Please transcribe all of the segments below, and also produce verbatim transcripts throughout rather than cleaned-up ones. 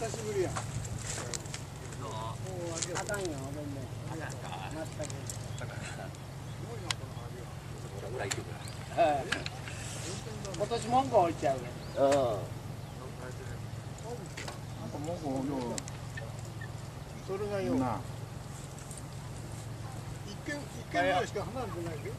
久しぶりやん。どう？あかんよ、ごめんね。あかんか。全く。今年文句置いちゃうね。うん。なんか文句よ。それがよ。一軒一軒ぐらいしか離れてないけど。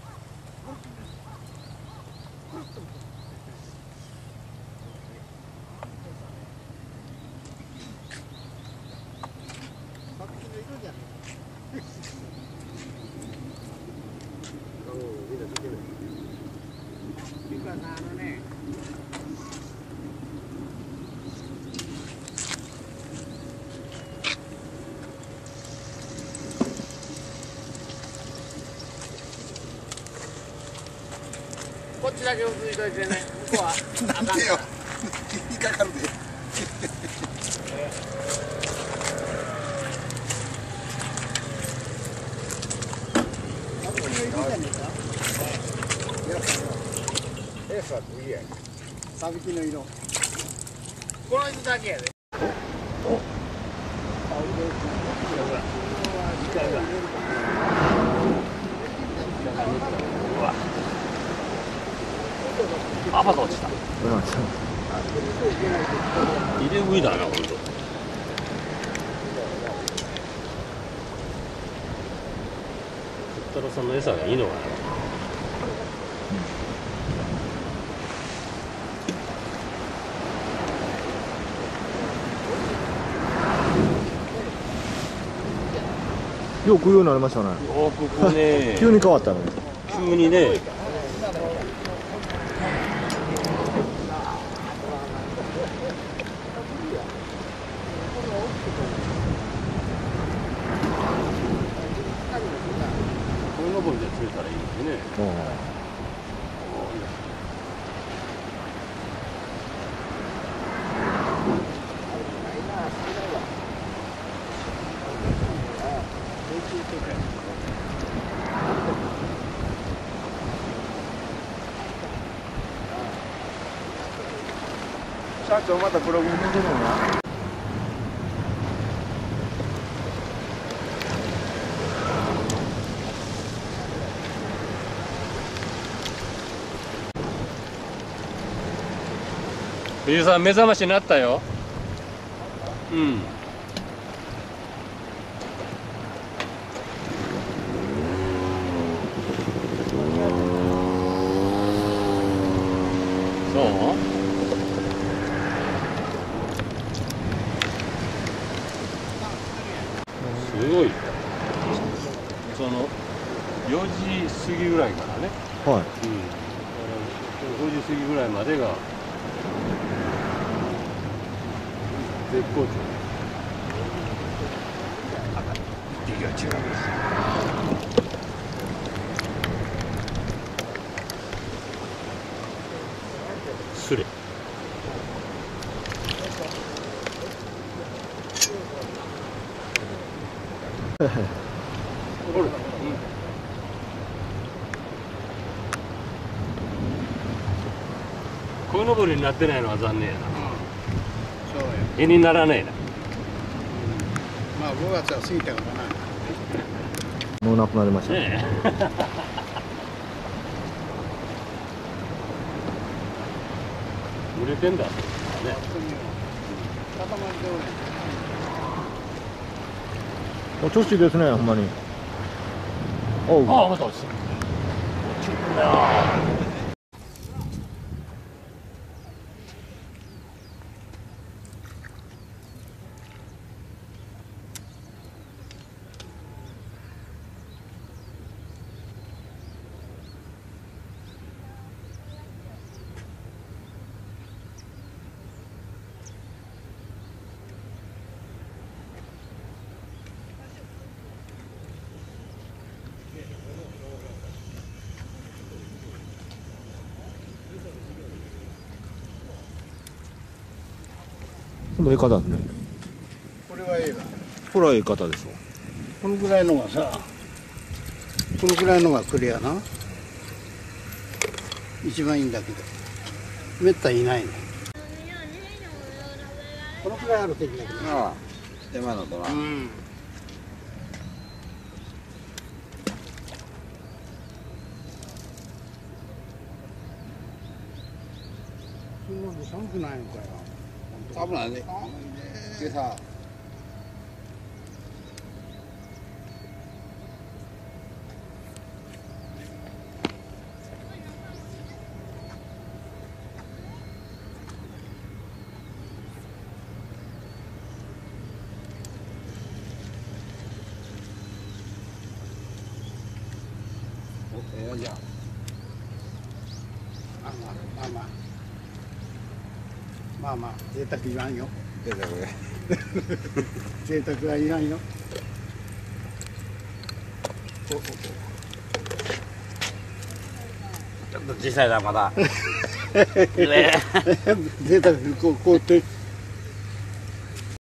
こっちだけをついといてね、向こうはあかんよ。引っかかるで。サビキの色。この人だけやで。あ、また落ちた。入れ食いだな、ほんと。太郎さんの餌がいいのかな。よく食うようになりましたね。よく食うね。急に変わったね。急にね。社長またブログに出てるのな。藤井さん目覚ましになったよ。うん。そう。すごい。そのよじ過ぎぐらいからね。はい。うん。ごじ過ぎぐらいまでが絶好調。授業中です。すれ。これ、うん、こいのぼりになってないのは残念やな。絵にならないな。まあごがつは過ぎたからな。もうなくなりましたね。売れてんだね。お調子ですね、ほんまに。おう。ああ、また落ちた。落ちるな。この絵方ですね。これは絵だ。これは絵方でしょ。このぐらいのがさ、このぐらいのがクレアな。一番いいんだけど、めったいないね。このくらいあるといいんだけど。ああ、手間のとな。うん、そんなに寒くないのかよ。寒くないね。寒いね。でさ。 我讲，妈妈，妈妈，まあまあ贅沢いらんよ。贅沢ね。贅沢はいらんよ。ちょっと小さいなまだ。ね。贅沢こうこうって。